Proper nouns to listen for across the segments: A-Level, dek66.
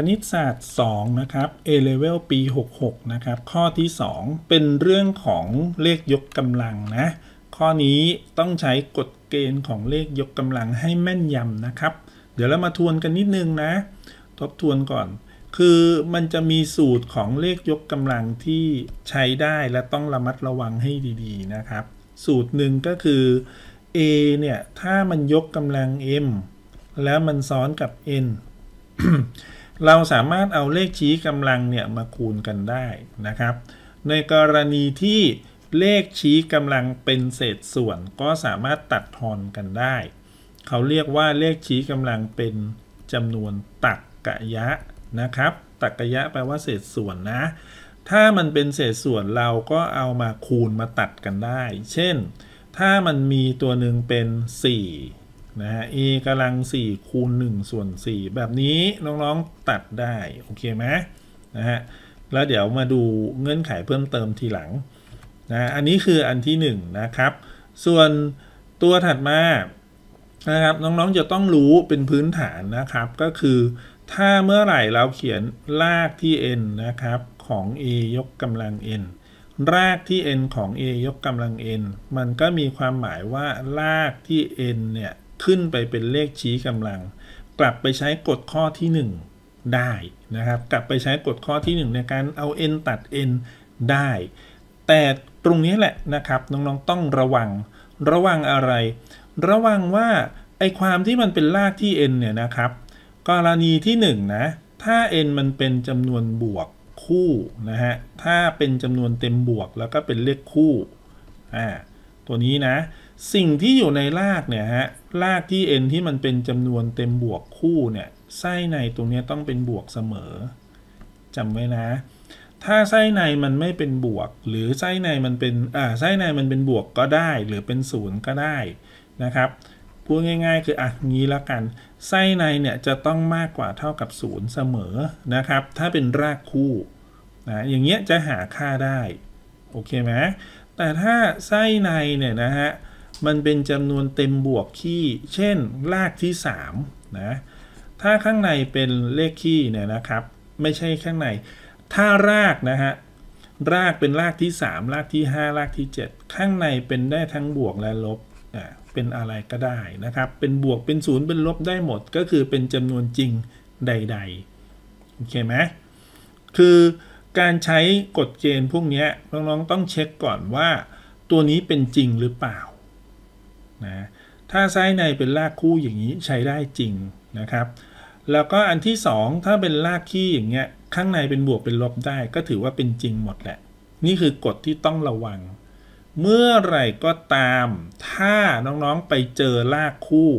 คณิตศาสตร์2นะครับ A level ปี66นะครับข้อที่2เป็นเรื่องของเลขยกกำลังนะข้อนี้ต้องใช้กฎเกณฑ์ของเลขยกกำลังให้แม่นยำนะครับเดี๋ยวเรามาทวนกันนิดนึงนะทบทวนก่อนคือมันจะมีสูตรของเลขยกกำลังที่ใช้ได้และต้องระมัดระวังให้ดีๆนะครับสูตรหนึ่งก็คือ A เนี่ยถ้ามันยกกำลัง M แล้วมันซ้อนกับ N เราสามารถเอาเลขชี้กำลังเนี่ยมาคูณกันได้นะครับในกรณีที่เลขชี้กำลังเป็นเศษส่วนก็สามารถตัดทอนกันได้เขาเรียกว่าเลขชี้กำลังเป็นจำนวนตักกยะนะครับตักกยะแปลว่าเศษส่วนนะถ้ามันเป็นเศษส่วนเราก็เอามาคูณมาตัดกันได้เช่นถ้ามันมีตัวหนึ่งเป็น4นะฮะ A กำลัง4คูณ1ส่วน4แบบนี้น้องๆตัดได้โอเคไหมนะฮะแล้วเดี๋ยวมาดูเงื่อนไขเพิ่มเติมทีหลังนะอันนี้คืออันที่1นะครับส่วนตัวถัดมานะครับน้องๆจะต้องรู้เป็นพื้นฐานนะครับก็คือถ้าเมื่อไหร่เราเขียนรากที่ n นะครับของ a ยกกำลัง n รากที่ n ของ a ยกกำลัง n มันก็มีความหมายว่ารากที่ n เนี่ยขึ้นไปเป็นเลขชี้กำลังกลับไปใช้กฎข้อที่1ได้นะครับกลับไปใช้กฎข้อที่1ในการเอา n ตัด n ได้แต่ตรงนี้แหละนะครับน้องๆต้องระวังอะไรระวังว่าไอความที่มันเป็นรากที่ n เนี่ยนะครับกรณีที่1นะถ้า n มันเป็นจำนวนบวกคู่นะฮะถ้าเป็นจำนวนเต็มบวกแล้วก็เป็นเลขคู่ตัวนี้นะสิ่งที่อยู่ในรากเนี่ยฮะรากที่ n ที่มันเป็นจำนวนเต็มบวกคู่เนี่ยไส้ในตรงนี้ต้องเป็นบวกเสมอจำไว้นะถ้าไส้ในมันไม่เป็นบวกหรือไส้ในมันเป็นไส้ในมันเป็นบวกก็ได้หรือเป็นศูนย์ก็ได้นะครับพูดง่ายๆคืออ่ะงี้ละกันไส้ในเนี่ยจะต้องมากกว่าเท่ากับศูนย์เสมอนะครับถ้าเป็นรากคู่นะอย่างเงี้ยจะหาค่าได้โอเคไหมแต่ถ้าไส้ในเนี่ยนะฮะมันเป็นจำนวนเต็มบวกขี้เช่นรากที่3นะถ้าข้างในเป็นเลขขี้เนี่ยนะครับไม่ใช่ข้างในถ้ารากนะฮะรากเป็นรากที่3รากที่5รากที่7ข้างในเป็นได้ทั้งบวกและลบเป็นอะไรก็ได้นะครับเป็นบวกเป็นศูนย์เป็นลบได้หมดก็คือเป็นจำนวนจริงใดๆโอเคไหมคือการใช้กฎเกณฑ์พวกนี้น้องๆต้องเช็คก่อนว่าตัวนี้เป็นจริงหรือเปล่านะถ้าไส้ในเป็นรากคู่อย่างนี้ใช้ได้จริงนะครับแล้วก็อันที่2ถ้าเป็นรากขี้อย่างเงี้ยข้างในเป็นบวกเป็นลบได้ก็ถือว่าเป็นจริงหมดแหละนี่คือกฎที่ต้องระวังเมื่อไหร่ก็ตามถ้าน้องๆไปเจอรากคู่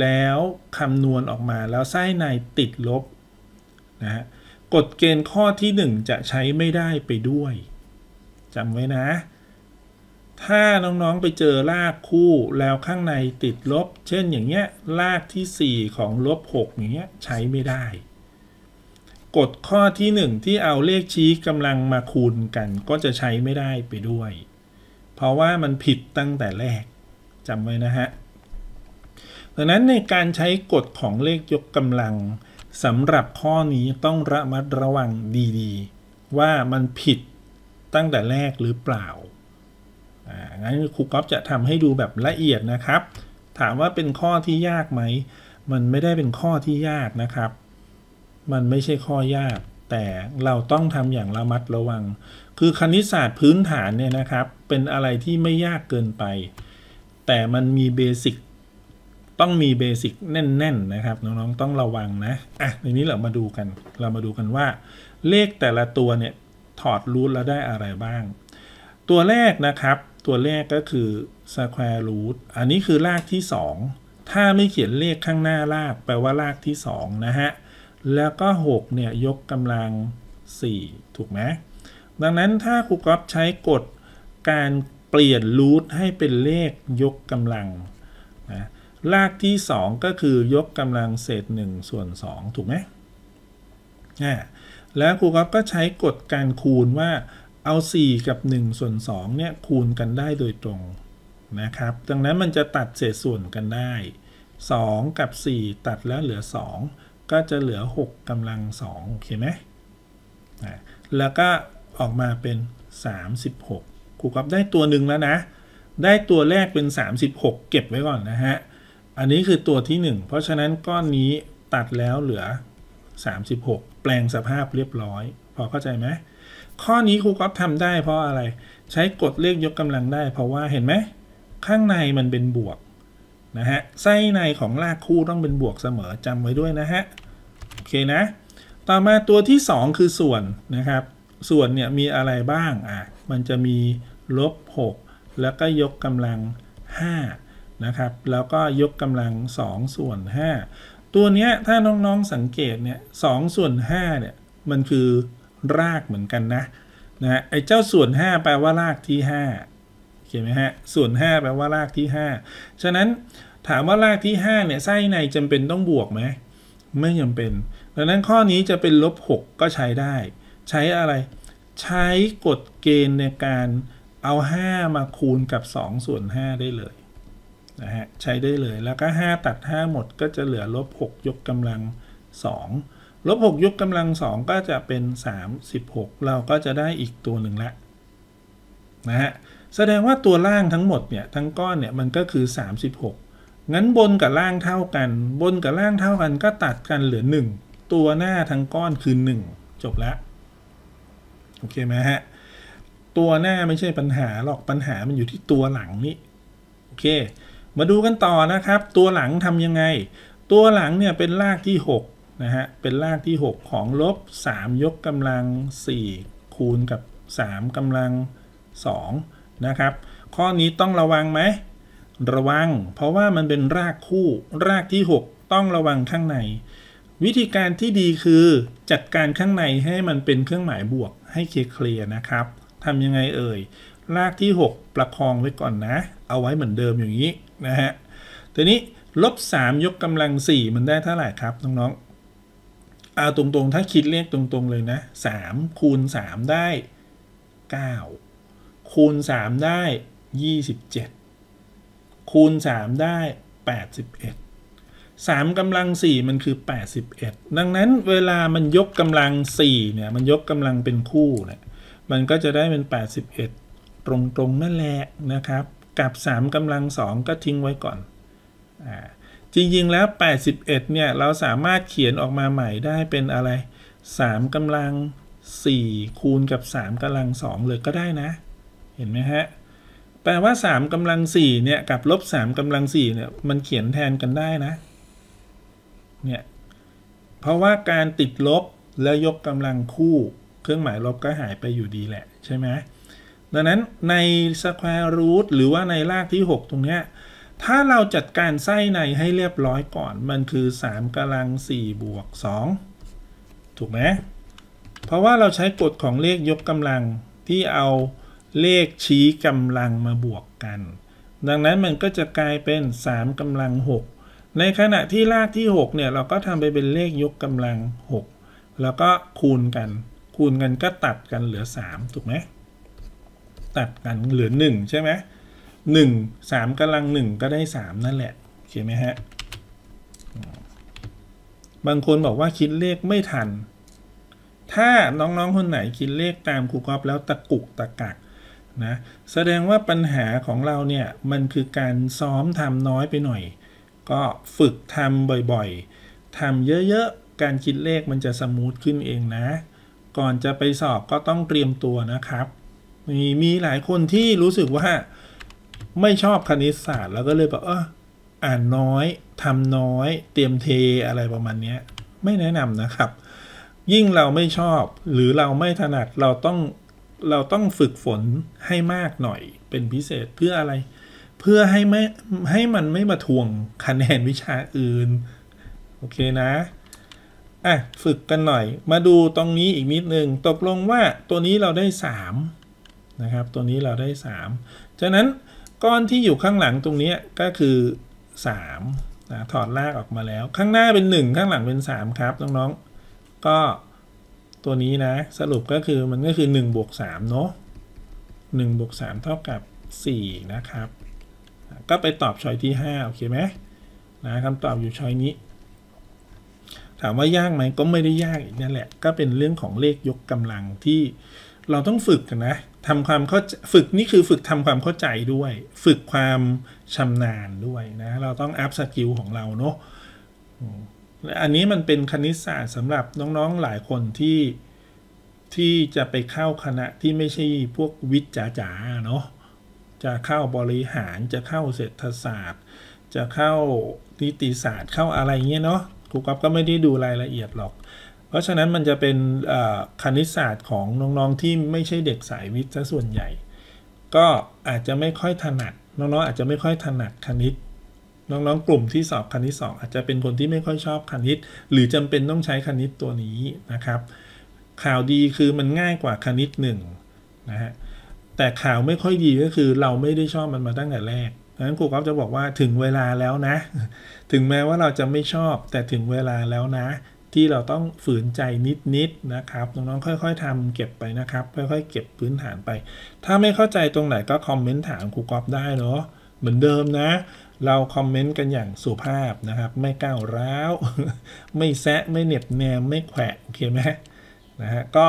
แล้วคำนวณออกมาแล้วไส้ในติดลบนะฮะกฎเกณฑ์ข้อที่1จะใช้ไม่ได้ไปด้วยจำไว้นะถ้าน้องๆไปเจอรากคู่แล้วข้างในติดลบเช่นอย่างเงี้ยรากที่4ของลบ6อย่างเงี้ยใช้ไม่ได้กฎข้อที่1ที่เอาเลขชี้กำลังมาคูณกันก็จะใช้ไม่ได้ไปด้วยเพราะว่ามันผิดตั้งแต่แรกจำไว้นะฮะดังนั้นในการใช้กฎของเลขยกกำลังสำหรับข้อนี้ต้องระมัดระวังดีๆว่ามันผิดตั้งแต่แรกหรือเปล่างั้นครูก๊อฟจะทำให้ดูแบบละเอียดนะครับถามว่าเป็นข้อที่ยากไหมมันไม่ได้เป็นข้อที่ยากนะครับมันไม่ใช่ข้อยากแต่เราต้องทำอย่างระมัดระวังคือคณิตศาสตร์พื้นฐานเนี่ยนะครับเป็นอะไรที่ไม่ยากเกินไปแต่มันมีเบสิกต้องมีเบสิกแน่นๆนะครับน้องๆต้องระวังนะอ่ะในนี้เรามาดูกันว่าเลขแต่ละตัวเนี่ยถอดรูทแล้วได้อะไรบ้างตัวแรกนะครับตัวแรกก็คือสแควร์รูทอันนี้คือรากที่2ถ้าไม่เขียนเลขข้างหน้ารากแปลว่ารากที่2นะฮะแล้วก็6เนี่ยยกกำลัง4ถูกไหมดังนั้นถ้าครูก๊อฟใช้กฎการเปลี่ยนรูทให้เป็นเลขยกกำลังนะรากที่2ก็คือยกกำลังเศษ1ส่วน2ถูกไหมแล้วครูก๊อฟก็ใช้กฎการคูณว่าเอา4กับ1ส่วน2เนี่ยคูณกันได้โดยตรงนะครับดังนั้นมันจะตัดเศษส่วนกันได้2กับ4ตัดแล้วเหลือ2 ก็จะเหลือ6กำลัง2โอเคไหมแล้วก็ออกมาเป็น36ครูก๊อฟได้ตัวหนึ่งแล้วนะได้ตัวแรกเป็น36เก็บไว้ก่อนนะฮะอันนี้คือตัวที่1เพราะฉะนั้นก้อนนี้ตัดแล้วเหลือ36แปลงสภาพเรียบร้อยพอเข้าใจไหมข้อนี้ครูก๊อฟทำได้เพราะอะไรใช้กฎเลขยกกำลังได้เพราะว่าเห็นไหมข้างในมันเป็นบวกนะฮะไส้ในของรากคู่ต้องเป็นบวกเสมอจำไว้ด้วยนะฮะโอเคนะต่อมาตัวที่2คือส่วนนะครับส่วนเนี่ยมีอะไรบ้างมันจะมีลบ6แล้วก็ยกกำลัง5นะครับแล้วก็ยกกำลัง2ส่วน5ตัวเนี้ยถ้าน้องๆสังเกตเนี่ย2ส่วน5เนี่ยมันคือรากเหมือนกันนะไอ้เจ้าส่วน5แปลว่ารากที่5โอเคไหมฮะส่วน5แปลว่ารากที่5ฉะนั้นถามว่ารากที่5เนี่ยไส้ในจำเป็นต้องบวกไหมไม่จำเป็นดังนั้นข้อนี้จะเป็นลบ6ก็ใช้ได้ใช้อะไรใช้กฎเกณฑ์ในการเอา5มาคูณกับ2ส่วน5ได้เลยนะฮะใช้ได้เลยแล้วก็5ตัด5หมดก็จะเหลือลบ6ยกกำลัง2ลบ6ยกกำลัง2ก็จะเป็น36เราก็จะได้อีกตัวหนึ่งละนะฮะแสดงว่าตัวล่างทั้งหมดเนี่ยทั้งก้อนเนี่ยมันก็คือ36งั้นบนกับล่างเท่ากันบนกับล่างเท่ากันก็ตัดกันเหลือ1ตัวหน้าทั้งก้อนคือ1จบละโอเคไหมฮะตัวหน้าไม่ใช่ปัญหาหรอกปัญหามันอยู่ที่ตัวหลังนี่โอเคมาดูกันต่อนะครับตัวหลังทำยังไงตัวหลังเนี่ยเป็นรากที่6นะฮะเป็นรากที่6ของลบ3ยกกำลัง4คูณกับ3กำลัง2นะครับข้อนี้ต้องระวังไหมระวังเพราะว่ามันเป็นรากคู่รากที่6ต้องระวังข้างในวิธีการที่ดีคือจัดการข้างในให้มันเป็นเครื่องหมายบวกให้เคลียร์นะครับทำยังไงเอ่ยรากที่6ประคองไว้ก่อนนะเอาไว้เหมือนเดิมอย่างนี้นะฮะทีนี้ลบ3ยกกำลัง4มันได้เท่าไหร่ครับน้องๆเอาตรงๆถ้าคิดเลขตรงๆเลยนะ3คูณ3ได้9คูณ3ได้27คูณ3ได้813กำลัง4มันคือ81ดังนั้นเวลามันยกกำลัง4เนี่ยมันยกกำลังเป็นคู่เนี่ยมันก็จะได้เป็น81ตรงๆนั่นแหละนะครับกับ3กำลัง2ก็ทิ้งไว้ก่อนจริงๆแล้ว81เนี่ยเราสามารถเขียนออกมาใหม่ได้เป็นอะไร3กำลัง4คูณกับ3กำลัง2เลยก็ได้นะเห็นไหมฮะแปลว่า3กำลัง4เนี่ยกับลบ3กำลัง4เนี่ยมันเขียนแทนกันได้นะเนี่ยเพราะว่าการติดลบแล้วยกกำลังคู่เครื่องหมายลบก็หายไปอยู่ดีแหละใช่ไหมดังนั้นใน square root หรือว่าในรากที่6ตรงเนี้ยถ้าเราจัดการไส้ในให้เรียบร้อยก่อนมันคือ3กำลัง4บวก2ถูกไหมเพราะว่าเราใช้กฎของเลขยกกำลังที่เอาเลขชี้กำลังมาบวกกันดังนั้นมันก็จะกลายเป็น3กำลัง6ในขณะที่รากที่6เนี่ยเราก็ทำไปเป็นเลขยกกำลัง6แล้วก็คูณกันก็ตัดกันเหลือ3ถูกไหมตัดกันเหลือ1ใช่ไหม1 3กำลัง1ก็ได้3นั่นแหละโอเคไหมฮะบางคนบอกว่าคิดเลขไม่ทันถ้าน้องๆคนไหนคิดเลขตามครูก๊อฟแล้วตะกุกตะกักนะแสดงว่าปัญหาของเราเนี่ยมันคือการซ้อมทำน้อยไปหน่อยก็ฝึกทำบ่อยๆทำเยอะๆการคิดเลขมันจะสมูทขึ้นเองนะก่อนจะไปสอบก็ต้องเตรียมตัวนะครับมีหลายคนที่รู้สึกว่าไม่ชอบคณิตศาสตร์แล้วก็เลยแบบอ่านน้อยทำน้อยเตรียมเทอะไรประมาณนี้ไม่แนะนำนะครับยิ่งเราไม่ชอบหรือเราไม่ถนัดเราต้องฝึกฝนให้มากหน่อยเป็นพิเศษเพื่ออะไรเพื่อให้มันไม่มาทวงคะแนนวิชาอื่นโอเคนะฝึกกันหน่อยมาดูตรงนี้อีกนิดนึงตกลงว่าตัวนี้เราได้3นะครับตัวนี้เราได้3ฉะนั้นก้อนที่อยู่ข้างหลังตรงนี้ก็คือ3นะถอดรากออกมาแล้วข้างหน้าเป็น1ข้างหลังเป็น3ครับน้องๆก็ตัวนี้นะสรุปก็คือมันก็คือ1บวก3เนาะ1บวก3เท่ากับ4นะครับก็ไปตอบช้อยที่5โอเคไหมนะคำตอบอยู่ช้อยนี้ ถามว่ายากไหมก็ไม่ได้ยากอีกนั่นแหละก็เป็นเรื่องของเลขยกกำลังที่เราต้องฝึกนะทำความเข้าฝึกนี่คือฝึกทำความเข้าใจด้วยฝึกความชำนาญด้วยนะเราต้องอัพสกิลของเราเนาะอันนี้มันเป็นคณิตศาสตร์สำหรับน้องๆหลายคนที่จะไปเข้าคณะที่ไม่ใช่พวกวิทย์จ๋าๆเนาะจะเข้าบริหารจะเข้าเศรษฐศาสตร์จะเข้านิติศาสตร์เข้าอะไรเงี้ยเนาะครูก๊อฟก็ไม่ได้ดูรายละเอียดหรอกเพราะฉะนั้นมันจะเป็นคณิตศาสตร์ของน้องๆที่ไม่ใช่เด็กสายวิทย์ซะส่วนใหญ่ก็อาจจะไม่ค่อยถนัดน้องๆอาจจะไม่ค่อยถนัดคณิตน้องๆกลุ่มที่สอบคณิต2อาจจะเป็นคนที่ไม่ค่อยชอบคณิตหรือจำเป็นต้องใช้คณิตตัวนี้นะครับข่าวดีคือมันง่ายกว่าคณิต1นะฮะแต่ข่าวไม่ค่อยดีก็คือเราไม่ได้ชอบมันมาตั้งแต่แรกดังนั้นครูก๊อฟจะบอกว่าถึงเวลาแล้วนะถึงแม้ว่าเราจะไม่ชอบแต่ถึงเวลาแล้วนะที่เราต้องฝืนใจนิดนะครับน้องๆค่อยๆทำเก็บไปนะครับค่อยๆเก็บพื้นฐานไปถ้าไม่เข้าใจตรงไหนก็คอมเมนต์ถามครูก๊อฟได้เนาะเหมือนเดิมนะเราคอมเมนต์กันอย่างสุภาพนะครับไม่ก้าวร้าวไม่แซะไม่เหน็บแนมไม่แขวะโอเคไหมนะฮะก็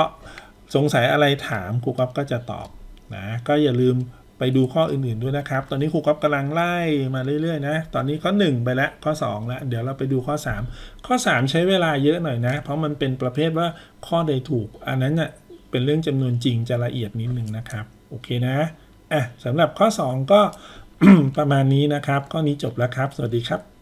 สงสัยอะไรถามครูก๊อฟก็จะตอบนะก็อย่าลืมไปดูข้ออื่นๆด้วยนะครับตอนนี้ครูก๊อฟกำลังไล่มาเรื่อยๆนะตอนนี้ข้อ1ไปแล้วข้อ2แล้วเดี๋ยวเราไปดูข้อ3ข้อ3ใช้เวลาเยอะหน่อยนะเพราะมันเป็นประเภทว่าข้อใดถูกอันนั้นเนี่ยเป็นเรื่องจำนวนจริงจะละเอียดนิดนึงนะครับโอเคนะสำหรับข้อ2ก็ประมาณนี้นะครับข้อนี้จบแล้วครับสวัสดีครับ